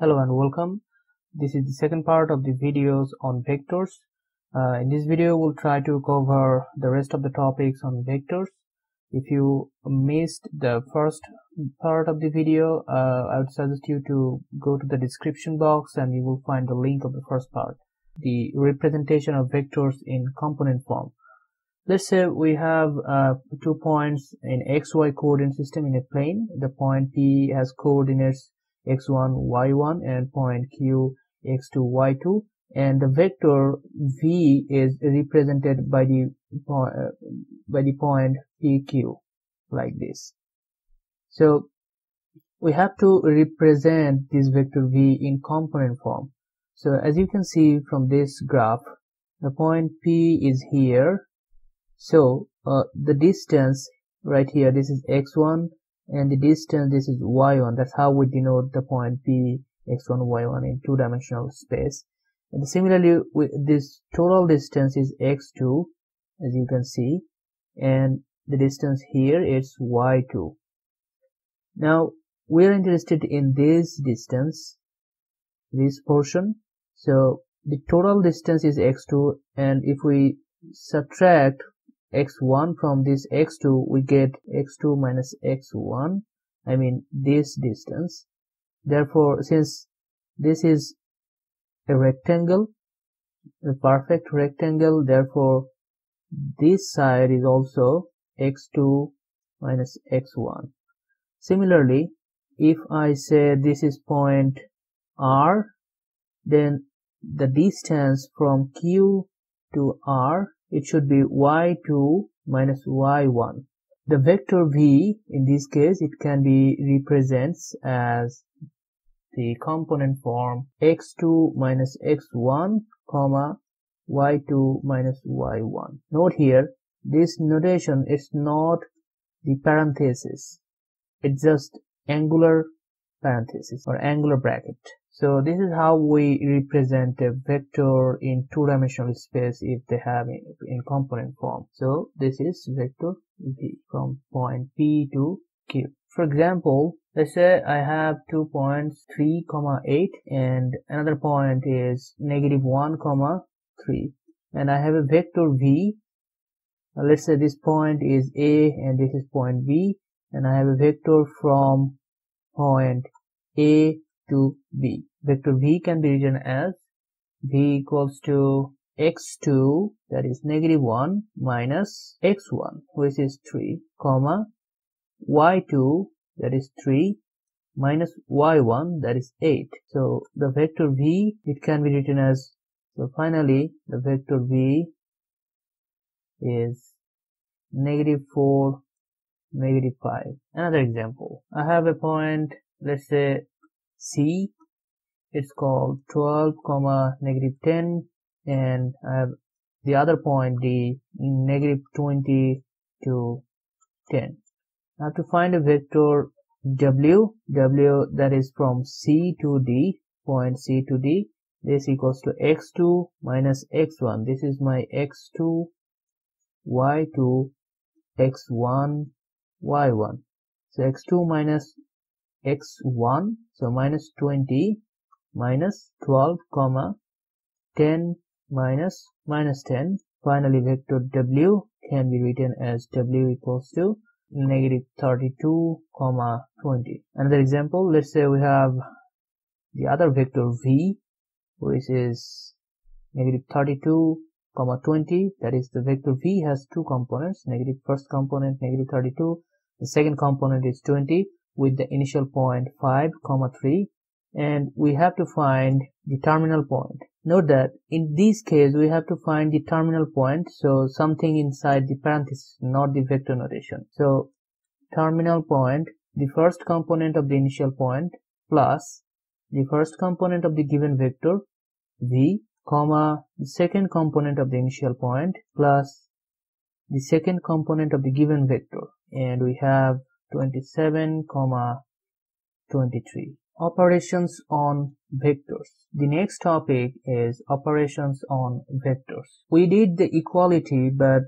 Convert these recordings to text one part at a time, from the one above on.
Hello and welcome. This is the second part of the videos on vectors. In this video we'll try to cover the rest of the topics on vectors. If you missed the first part of the video, I would suggest you to go to the description box and you will find the link of the first part, the representation of vectors in component form. Let's say we have 2 points in XY coordinate system in a plane. The point P has coordinates x1, y1 and point Q, x2, y2, and the vector V is represented by the point PQ like this. So we have to represent this vector V in component form. So as you can see from this graph, the point P is here. So the distance right here, this is x1, and the distance, this is y1. That's how we denote the point P, x1, y1 in two-dimensional space. And similarly, this total distance is x2, as you can see, and the distance here is y2. Now we are interested in this distance, this portion. So the total distance is x2, and if we subtract x1 from this x2, we get x2 minus x1, I mean this distance. Therefore, since this is a rectangle, a perfect rectangle, therefore this side is also x2 minus x1. Similarly, if I say this is point R, then the distance from Q to R, it should be y2 minus y1. The vector V, in this case, it can be represents as the component form x2 minus x1, comma, y2 minus y1. Note here, this notation is not the parenthesis. It's just angular parenthesis or angular bracket. So this is how we represent a vector in two-dimensional space if they have in component form. So this is vector V from point P to Q. For example, let's say I have 2 points 3, 8 and another point is -1, 3, and I have a vector V. Let's say this point is A and this is point B, and I have a vector from point A to B. Vector V can be written as V equals to x2, that is -1, minus x1, which is 3, comma, y2, that is 3, minus y1, that is 8. So the vector V, it can be written as, so finally the vector V is -4, -5. Another example, I have a point, let's say C, it's called 12, -10, and I have the other point D, -20 to 10. I have to find a vector W, that is from C to D, point C to D. This equals to x2 minus x1. This is my x2, y2, x1, y1. So x2 minus x1, so minus 20 minus 12 comma 10 minus 10. Finally vector W can be written as W equals to -32, 20. Another example, let's say we have the other vector V, which is -32, 20. That is, the vector V has two components, first component -32, the second component is 20 with the initial point 5, 3, and we have to find the terminal point. Note that in this case we have to find the terminal point, so something inside the parenthesis, not the vector notation. So terminal point, the first component of the initial point plus the first component of the given vector V, comma, the second component of the initial point plus the second component of the given vector, and we have 27, 23. Operations on vectors. The next topic is operations on vectors. We did the equality, but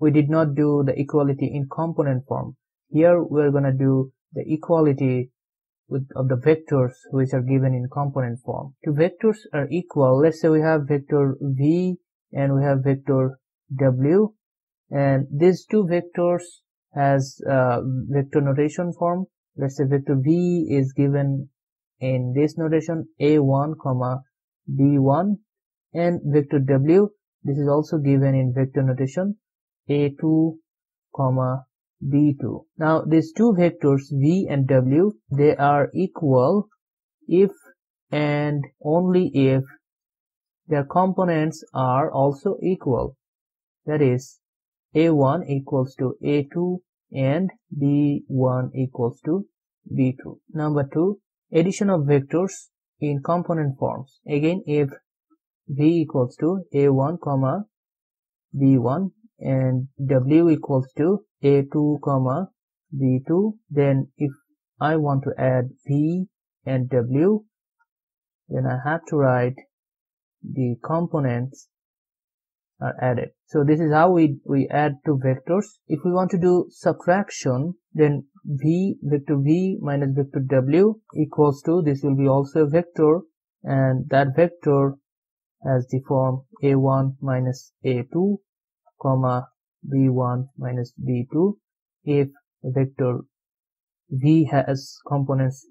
we did not do the equality in component form. Here we're gonna do the equality of the vectors which are given in component form. Two vectors are equal. Let's say we have vector v and we have vector w, and these two vectors has vector notation form. Let's say vector v is given in this notation a1, b1, and vector w, this is also given in vector notation a2, b2. Now these two vectors v and w, they are equal if and only if their components are also equal. That is, a1 equals to a2 and b1 equals to b2. Number 2, addition of vectors in component forms. Again, if v equals to a1, b1 and w equals to a2, b2, then if I want to add v and w, then I have to write the components are added. So this is how we add two vectors. If we want to do subtraction, then vector v minus vector w equals to, this will be also a vector, and that vector has the form a1 minus a2 comma b1 minus b2 if vector v has components,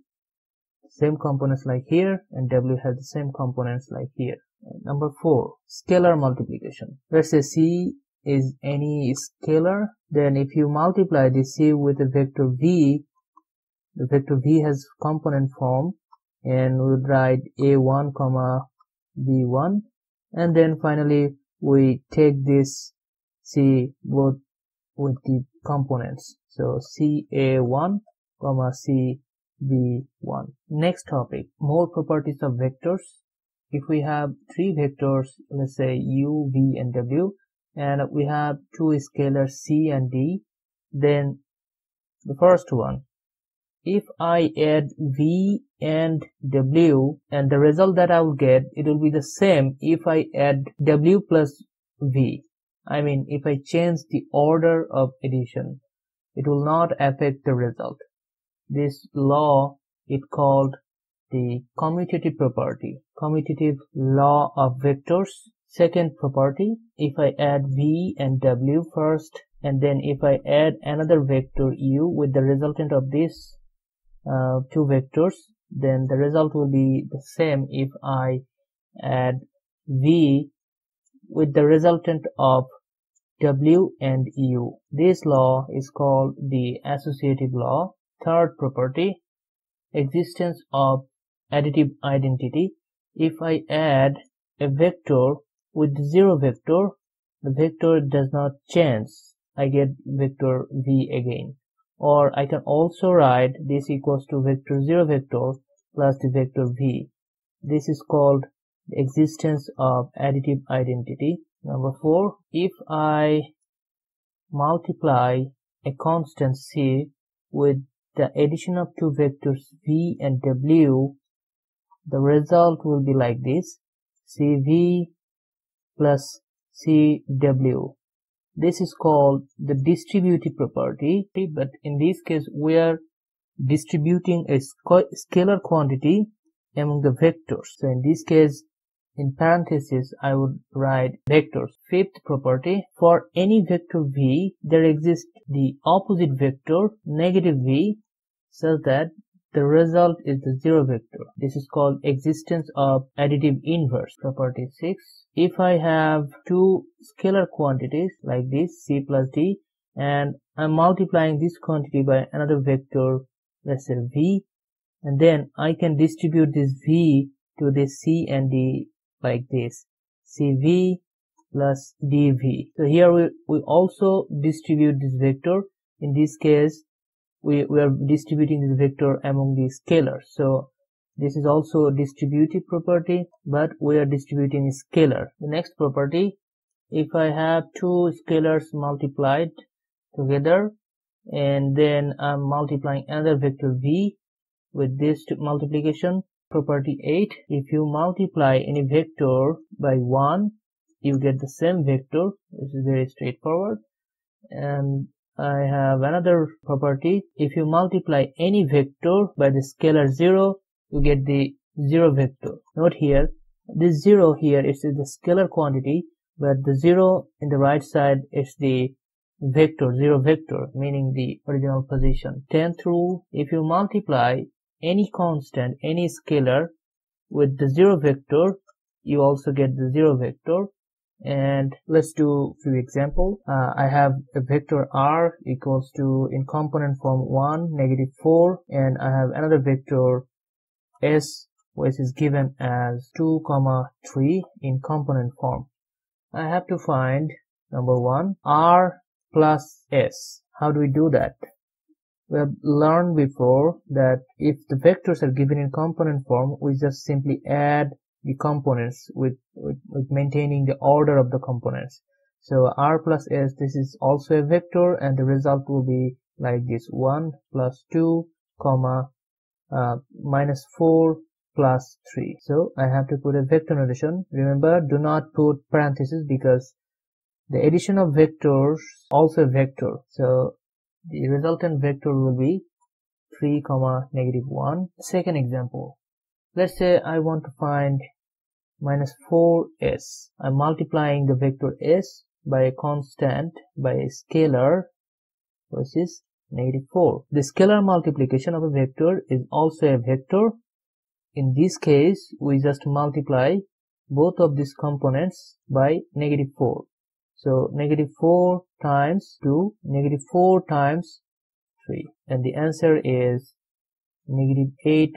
same components like here, and w has the same components like here. Number 4, scalar multiplication. Let's say c is any scalar, then if you multiply this c with a vector v, the vector v has component form, and we would write a1, b1, and then finally we take this c both with the components, so ca1, cb1. Next topic, more properties of vectors. If we have three vectors, let's say u, v and w, and we have two scalars c and d, then the first one, if I add v and w, and the result that I will get, it will be the same if I add w plus v. I mean, if I change the order of addition, it will not affect the result. This law is called the commutative property, commutative law of vectors. Second property, if I add v and w first, and then if I add another vector u with the resultant of these two vectors, then the result will be the same if I add v with the resultant of w and u. This law is called the associative law. Third property, existence of additive identity. If I add a vector with zero vector, the vector does not change. I get vector v again. Or I can also write this equals to vector zero vector plus the vector v. This is called the existence of additive identity. Number 4, if I multiply a constant c with the addition of two vectors v and w, the result will be like this, cv plus cw. This is called the distributive property, but in this case we are distributing a scalar quantity among the vectors. So in this case, in parentheses, I would write vectors. Fifth property, for any vector v, there exists the opposite vector, negative v, such that the result is the zero vector. This is called existence of additive inverse. Property 6, if I have two scalar quantities like this, c plus d, and I'm multiplying this quantity by another vector, let's say v, and then I can distribute this v to this c and d like this, cv plus dv. So here we also distribute this vector. In this case, we are distributing this vector among the scalars. So this is also a distributive property, but we are distributing a scalar. The next property, if I have two scalars multiplied together, and then I'm multiplying another vector v with this multiplication. Property 8, if you multiply any vector by 1, you get the same vector. This is very straightforward. And I have another property. If you multiply any vector by the scalar 0, you get the 0 vector. Note here, this 0 here is the scalar quantity, but the 0 in the right side is the vector, 0 vector, meaning the original position. 10 through, if you multiply any constant, any scalar with the 0 vector, you also get the 0 vector. And let's do few example. I have a vector r equals to, in component form, 1 -4, and I have another vector s which is given as 2, 3 in component form. I have to find number 1, r plus s. How do we do that? We have learned before that if the vectors are given in component form, we just simply add the components with maintaining the order of the components. So r plus s, this is also a vector, and the result will be like this: 1 + 2, -4 + 3. So I have to put a vector notation. Remember, do not put parentheses because the addition of vectors also a vector. So the resultant vector will be 3, -1. Second example. Let's say I want to find -4s. I'm multiplying the vector s by a constant, by a scalar, which is -4. The scalar multiplication of a vector is also a vector. In this case, we just multiply both of these components by -4. So -4 × 2, -4 × 3, and the answer is -8,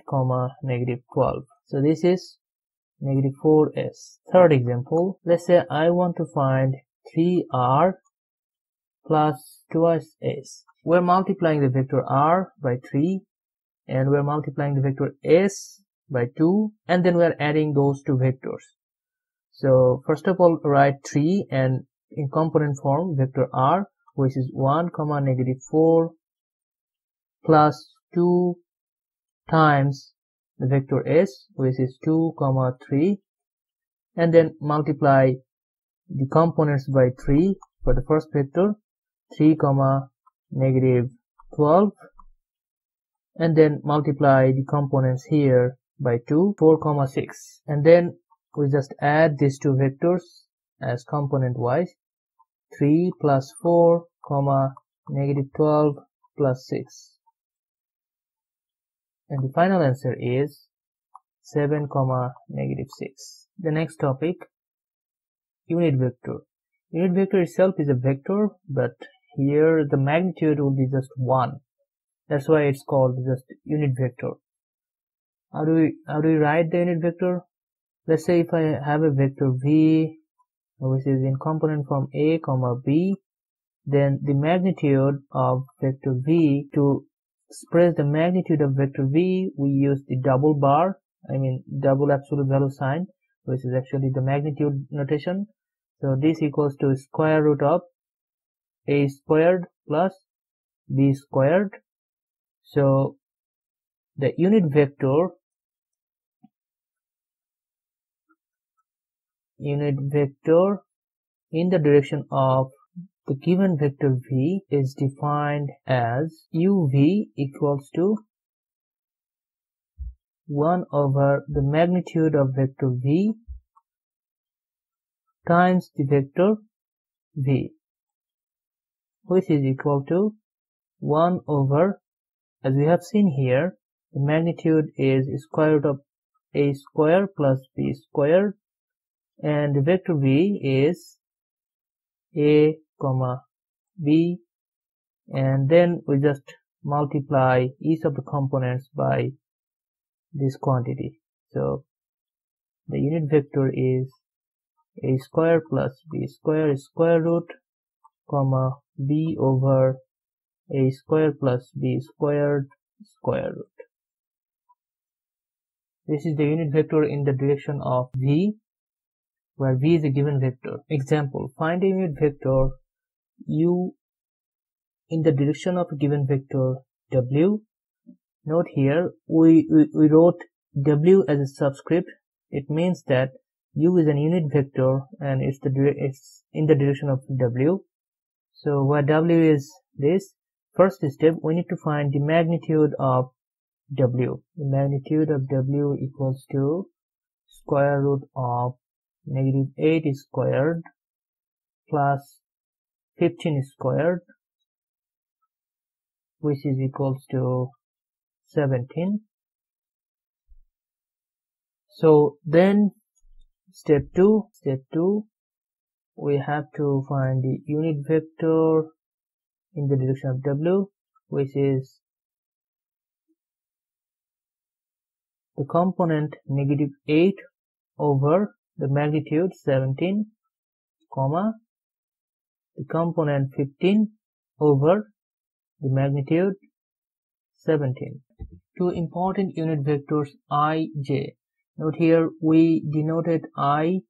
-12. So this is -4s. Third example. Let's say I want to find 3r plus 2s. We're multiplying the vector r by 3, and we're multiplying the vector s by 2, and then we're adding those two vectors. So first of all, write 3 and in component form vector r, which is 1, -4 + 2 times the vector s, which is 2, 3, and then multiply the components by 3 for the first vector, 3, -12, and then multiply the components here by 2, 4, 6, and then we just add these two vectors as component wise, 3 + 4, -12 + 6. And the final answer is 7, -6. The next topic, unit vector. Unit vector itself is a vector, but here the magnitude will be just 1. That's why it's called just unit vector. How do we write the unit vector? Let's say if I have a vector v, which is in component form a, b, then the magnitude of vector v, to express the magnitude of vector v, we use the double absolute value sign, which is actually the magnitude notation. So this equals to square root of a² + b². So the unit vector in the direction of the given vector v is defined as uv equals to 1 over the magnitude of vector v times the vector v, which is equal to 1 over, as we have seen here, the magnitude is square root of a² + b², and the vector v is a, b, and then we just multiply each of the components by this quantity. So the unit vector is a² + b² √ (b/a² + b²)². This is the unit vector in the direction of v, where v is a given vector. Example: find a unit vector u in the direction of a given vector w. Note here, we wrote w as a subscript. It means that u is an unit vector and it's in the direction of w. So where w is this first step, we need to find the magnitude of W. The magnitude of W equals to square root of -8 squared plus 15 squared, which is equals to 17. So then step 2, we have to find the unit vector in the direction of W, which is the component -8 over the magnitude 17, comma, the component 15 over the magnitude 17. Two important unit vectors I, J. Note here we denoted I,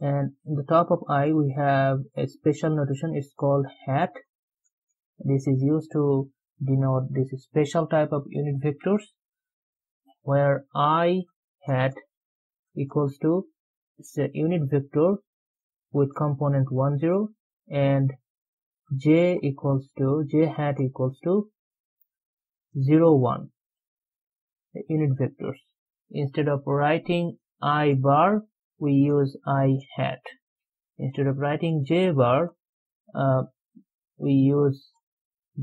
and in the top of I we have a special notation. It's called hat. This is used to denote this special type of unit vectors, where I hat equals to a unit vector with component 10, and j hat equals to 0, 1, the unit vectors. Instead of writing I bar, we use I hat. Instead of writing j bar, we use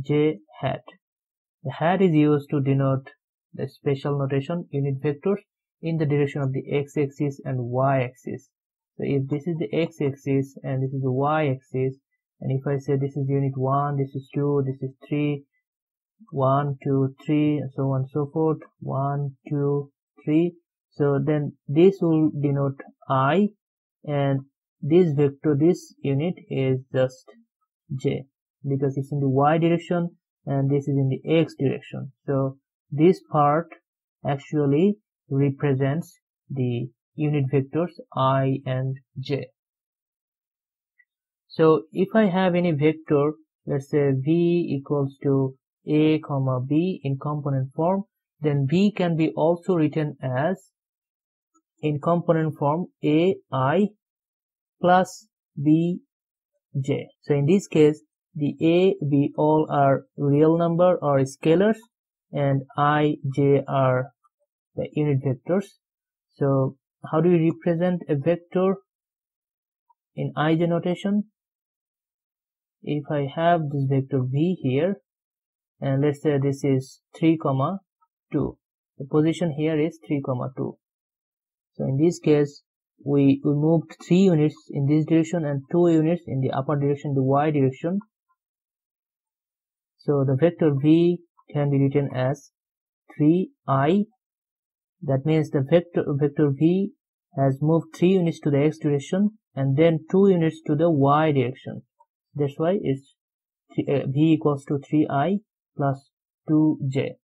j hat. The hat is used to denote the special notation unit vectors in the direction of the x-axis and y-axis. So if this is the x-axis and this is the y-axis, and if I say this is unit 1, this is 2, this is 3, 1, 2, 3, and so on and so forth, 1, 2, 3, so then this will denote I, and this vector, this unit is just j, because it's in the y direction and this is in the x direction. So this part actually represents the unit vectors I and j. So if I have any vector, let's say v equals to a comma b in component form, then b can be also written as, in component form, a I plus b j. So in this case, the a, b all are real number or scalars, and I, j are the unit vectors. So how do you represent a vector in IJ notation? If I have this vector v here, and let's say this is 3, 2, the position here is 3, 2. So in this case, we moved 3 units in this direction and 2 units in the upper direction, the y direction. So the vector v can be written as 3i. That means the vector v has moved 3 units to the x direction and then 2 units to the y direction. That's why it's v equals to 3i plus 2j.